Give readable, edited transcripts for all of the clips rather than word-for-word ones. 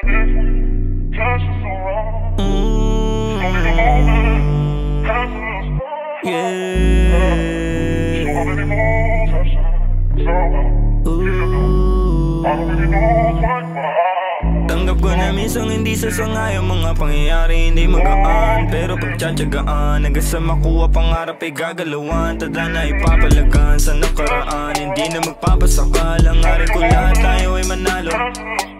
Tanggap ko na minsan hindi sasangay ang mga pangyayari, hindi magaan. Pero pagtsatsagaan hanggang sa makuha pangarap ay gagalawan. Tadhana na ipapalagan sa nakaraan, hindi na magpapasakal. Hangarin ko lahat tayo ay manalo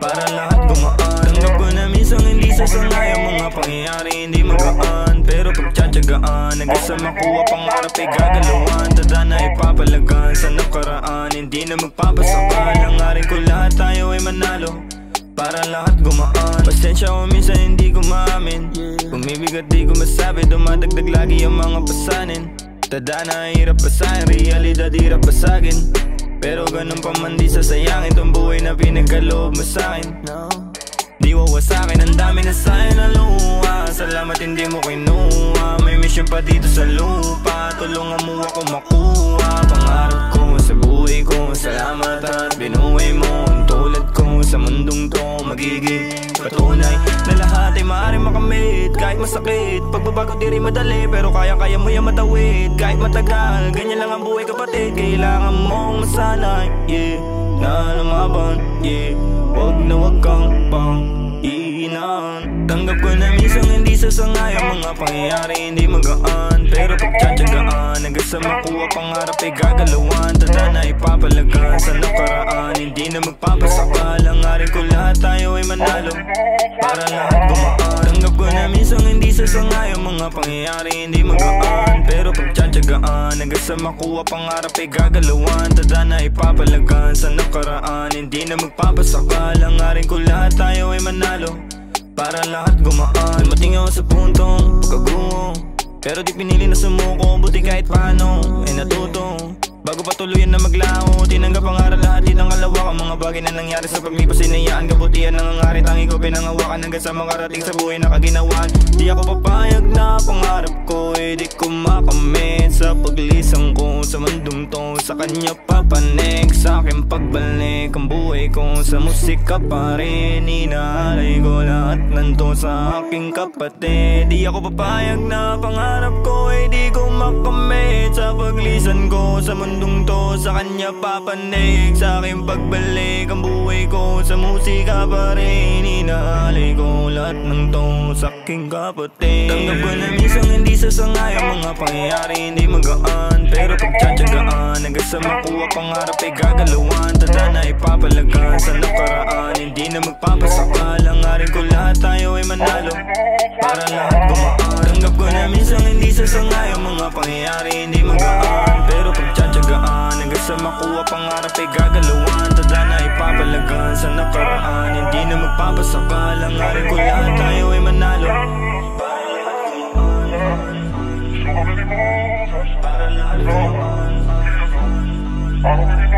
para lahat gumaan. Tanggap ko na minsan hindi sasangay ang mga pangyayari, hindi magaan. Pero pagtsatsagaan hanggang sa makuha pangarap ay gagalawan. Tadhana na ipapalagan sa nakaraan, hindi na magpapasakal. Hangarin ko lahat tayo ay manalo para lahat gumaan. Pasensya o minsan hindi ko maamin, bumibigat di ko masabi, dumadagdag lagi ang mga pasanin. Tadhana hirap pasahin, realidad hirap pasagin. Pero ganun pa man di sasayangin tong buhay na pinagkaloob mo sa'kin. Di wawasakin, ang dami na sa'yo ng luha. Salamat hindi mo kinuha, may mission pa dito sa lupa. Tulungan mo ako makuha pangarap ko sa buhay ko. Salamat at binuhay mo ang tulad ko sa mundong to. Magiging patunay na lahat ay maaaring makamit kahit masakit. Pagbabago di rin madali, pero kaya-kaya mo yung matawid. Kahit matagal, ganyan lang ang buhay kapatid. Kailangan mong masanay, na lumaban, wag na wag kang pang-iinaan. Tanggap ko na minsan hindi sasangay ang mga pangyayari, hindi magaan. Pero pagtsatsagaan hanggang sa makuha pangarap ay gagalawan. Tadhana na ipapalagan sa nakaraan, hindi na magpapasakal. Hangarin ko lahat tayo ay manalo para lahat gumaan. Tanggap ko na minsan hindi sasangay ang mga pangyayari, hindi magaan. Pero pagtsatsagaan hanggang sa makuha pangarap ay gagalawan. Tadhana na ipapalagan sa nakaraan, hindi na magpapasakal. Hangarin ko lahat tayo ay manalo para lahat gumaan. Dumating ako sa puntong pagkaguho, pero di pinili na sumuko. Buti kahit paano ay natutong bago pa tuluyan na maglaho. Tinanggap ang aral, lahat tinangalawak ang mga bagay na nangyari sa paglipas. Inayaan kabutihan ng hangarin, tangi ko pinangawakan hanggang sa makarating sa buhay na kaginawaan. Di ako papayag na pangarap ko ay di ko makamit sa paglisang ko sa mundong to. Sa kanya papanik, sa akin pagbalik ang buhay ko. Sa musika pa rin inaalay ko lahat nanto sa aking kapatid. Di ako papayag na pangarap ko ay di ko makamit sa paglisan ko sa mundong to. Sa kanya papanig, sa aking pagbalik ang buhay ko. Sa musika pa rin inaalay ko lahat ng to sa aking kapatid. Tanggap ko na minsan hindi sasangay ang mga pangyayari, hindi magaan. Pero pagtsatsagaan hanggang sa makuha pangarap ay gagalawan. Tadhana na ipapalagan sa nakaraan, hindi na magpapasakal. Hangarin ko lahat tayo ay manalo para lahat gumaan. Tanggap ko na minsan hindi sasangay ang mga pangyayari, hindi magaan. Pero pagtsatsagaan hanggang sa makuha pangarap ay gagalawan. Tadhana na ipapalagan sa nakaraan, hindi na magpapasakal. Hangarin ko lahat tayo ay manalo para lahat gumaan. So many more, para lahat gumaan.